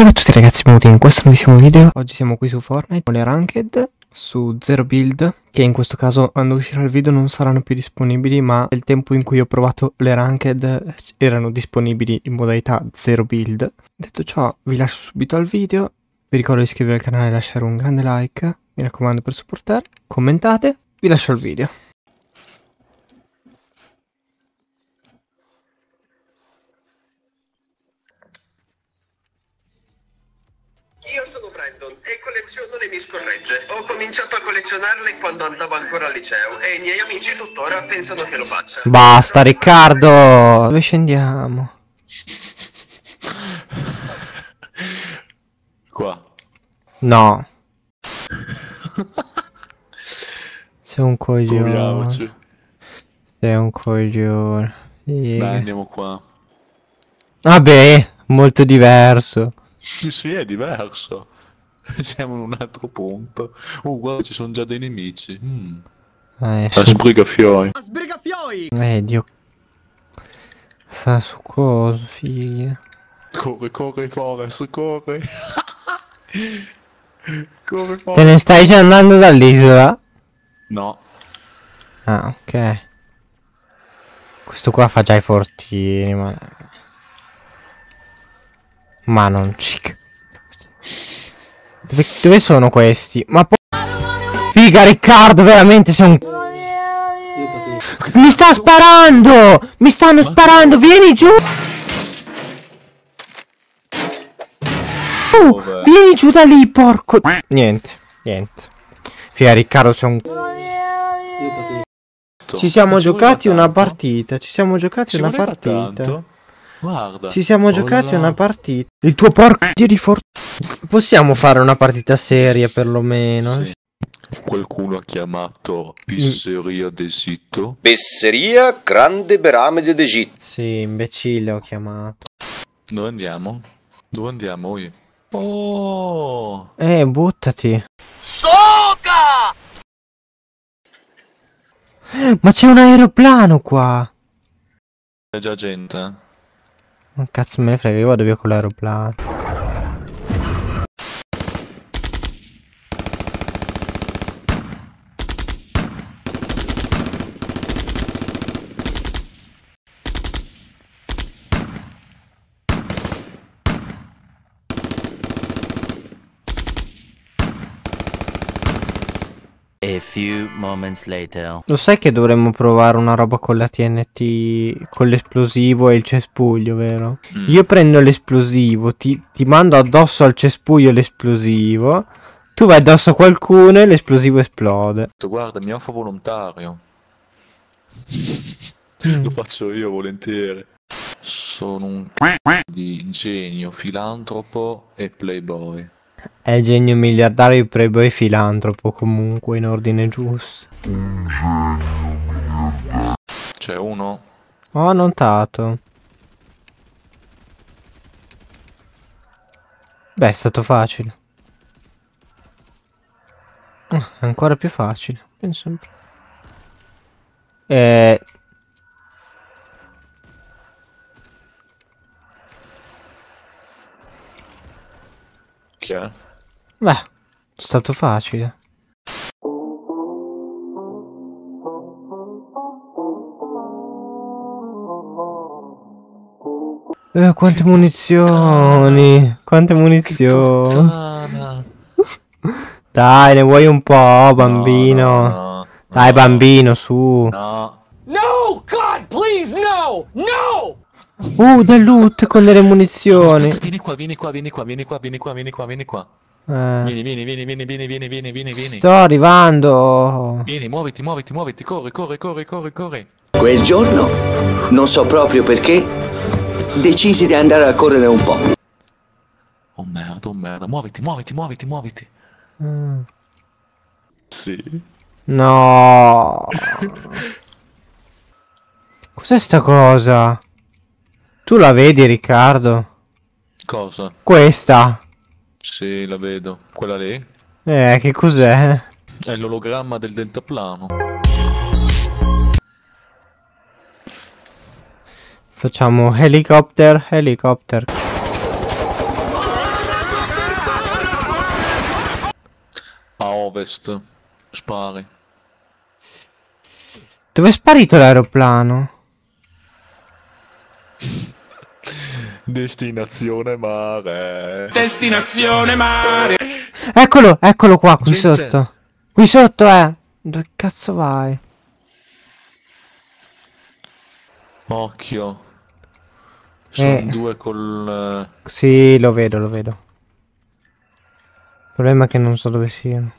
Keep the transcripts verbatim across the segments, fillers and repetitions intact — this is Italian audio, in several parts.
Salve a tutti ragazzi, benvenuti in questo nuovissimo video. Oggi siamo qui su Fortnite con le Ranked su Zero Build, che in questo caso quando uscirà il video non saranno più disponibili, ma nel tempo in cui ho provato le Ranked erano disponibili in modalità Zero Build. Detto ciò, vi lascio subito al video. Vi ricordo di iscrivervi al canale e lasciare un grande like, mi raccomando, per supportare. Commentate, vi lascio il video. Io sono Brandon e colleziono le mie scorregge. Ho cominciato a collezionarle quando andavo ancora al liceo e i miei amici tuttora pensano che lo faccia. Basta Riccardo! Dove scendiamo? Qua. No. Sei un coglione. Proviamoci. Sei un coglione. Yeah. Dai, andiamo qua. Vabbè, molto diverso. Sì, è diverso. Siamo in un altro punto. Oh, guarda, ci sono già dei nemici. Mm. Eh, La su... sbrigafioi. La sbrigafioi! Eh, Dio. Sta su cosa, figlia. Corre, corre, Forest, corre. Corre, Forest. Te ne stai già andando dall'isola? No. Ah, ok. Questo qua fa già i fortini, ma... Ma non ci... Dove, dove sono questi? Ma po... Figa Riccardo, veramente sei un... Mi sta sparando! Mi stanno sparando, vieni giù! Oh, vieni giù da lì, porco... Niente, niente. Figa Riccardo, sei un... Ci siamo giocati una partita, ci siamo giocati una partita. Guarda, ci siamo oh giocati là. una partita. Il tuo porco dio di fortuna. Possiamo fare una partita seria perlomeno. Sì. Qualcuno ha chiamato Pisseria mm. d'Egitto. Pisseria Grande Beramide d'Egitto. Sì, imbecille, ho chiamato. Dove andiamo? Dove andiamo io? Oh! Eh, buttati. Soca! Ma c'è un aeroplano qua. C'è già gente. Ma cazzo me ne frega, io vado via con l'aeroplano. A few moments later. Lo sai che dovremmo provare una roba con la T N T, con l'esplosivo e il cespuglio, vero? Mm. Io prendo l'esplosivo, ti, ti mando addosso al cespuglio l'esplosivo, tu vai addosso a qualcuno e l'esplosivo esplode. Guarda, mi offro volontario. Lo faccio io volentieri. Sono un c***o di genio, filantropo e playboy. È genio miliardario, playboy e filantropo, comunque in ordine giusto. Un genio miliardario. C'è uno? Ho notato. Beh, è stato facile. Oh, è ancora più facile, penso. Eh... Beh, è stato facile. Eh, quante munizioni! Quante munizioni! Dai, ne vuoi un po', bambino? No, no, no, Dai, no. bambino, su! No! No, God, please, no! No! Uh, del loot con delle munizioni. Vieni qua, vieni qua, vieni qua, vieni qua, vieni qua, vieni qua, vieni qua. Eh. Vieni, vieni, vieni, vieni, vieni, vieni, vieni, vieni, vieni. Sto arrivando. Vieni, muoviti, muoviti, muoviti, corri, corri, corri, corri, corri. Quel giorno, non so proprio perché, decisi di andare a correre un po'. Oh merda, oh merda, muoviti, muoviti, muoviti, muoviti. Mm. Sì. No. Cos'è sta cosa? Tu la vedi, Riccardo? Cosa? Questa? Sì, la vedo. Quella lì? Eh, che cos'è? È l'ologramma del deltaplano. Facciamo helicopter, helicopter. ovest. Spari. Dove è sparito l'aeroplano? Destinazione mare. Destinazione mare. Eccolo, eccolo qua, qui Gente. sotto. Qui sotto è. Dove cazzo vai? Occhio. Sono eh. due col... Eh... Sì, lo vedo, lo vedo. Il problema è che non so dove siano.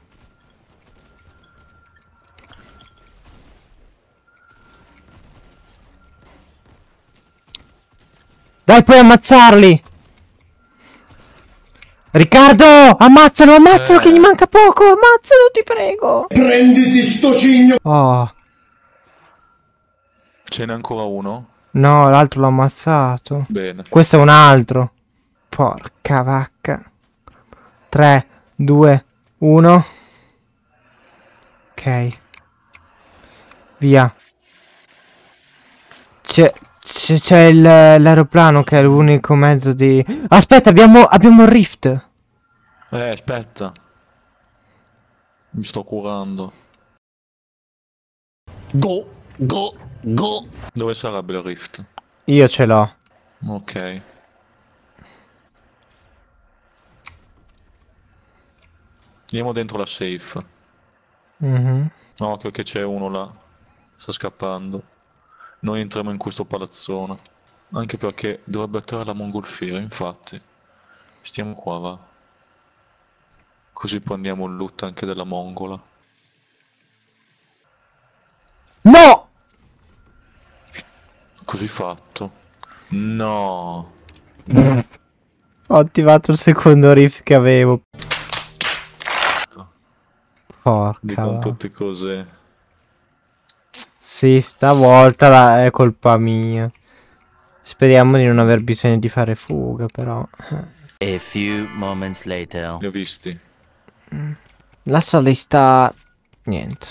Dai, puoi ammazzarli! Riccardo! Ammazzalo, ammazzalo eh. che gli manca poco! Ammazzalo, ti prego! Prenditi sto cigno! Oh. Ce n'è ancora uno? No, l'altro l'ho ammazzato. Bene. Questo è un altro. Porca vacca. tre, due, uno. Ok. Via. C'è... C'è l'aeroplano che è l'unico mezzo di... Aspetta, abbiamo, abbiamo il rift. Eh, aspetta. Mi sto curando. Go, go, go. Dove sarebbe il rift? Io ce l'ho. Ok. Andiamo dentro la safe. Mm-hmm. Occhio che c'è uno là. Sta scappando. Noi entriamo in questo palazzone, anche perché dovrebbe attrarre la mongolfiera, infatti. Stiamo qua, va. Così prendiamo il loot anche della mongola. No! Così fatto. No! Ho attivato il secondo rift che avevo. Porca. Dicono tutte cose... Sì, stavolta la... è colpa mia. Speriamo di non aver bisogno di fare fuga, però. A few moments later. Li ho visti. La sala sta... niente.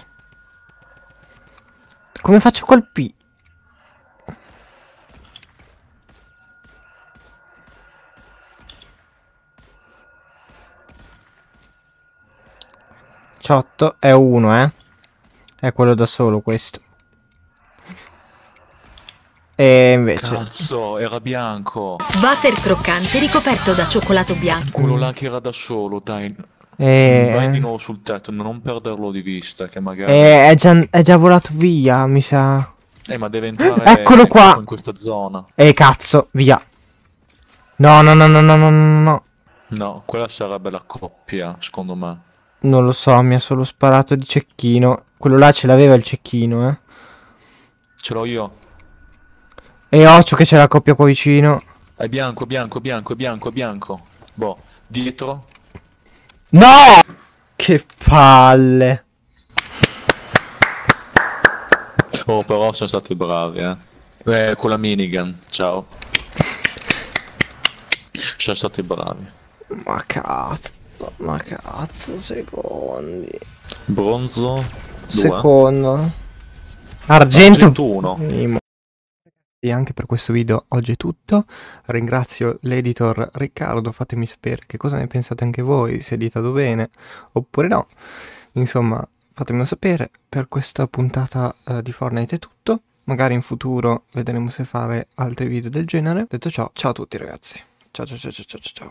Come faccio col P? diciotto è uno, eh. È quello da solo questo. E invece... Cazzo, era bianco. Wafer croccante ricoperto da cioccolato bianco. Quello là che era da solo, dai. E... Vai di nuovo sul tetto, non perderlo di vista, che magari... E... È, già... è già volato via, mi sa. Eh, ma deve entrare... Eccolo qua! In questa zona. E cazzo, via. No, no, no, no, no, no, no. No, quella sarebbe la coppia, secondo me. Non lo so, mi ha solo sparato di cecchino. Quello là ce l'aveva il cecchino, eh. Ce l'ho io. E occhio che c'è la coppia qua vicino. È bianco, bianco, bianco, bianco, bianco. Boh, dietro. No! Che palle. Oh, però sono stati bravi, eh. Eh, con la minigun, ciao. Sono stati bravi. Ma cazzo, ma cazzo, secondi. Bronzo. due. Secondo. Argento. Argentuno. E anche per questo video oggi è tutto, ringrazio l'editor Riccardo, fatemi sapere che cosa ne pensate anche voi, se è editato bene oppure no, insomma fatemelo sapere. Per questa puntata uh, di Fortnite è tutto, magari in futuro vedremo se fare altri video del genere. Detto ciò, ciao a tutti ragazzi, ciao ciao ciao ciao ciao ciao.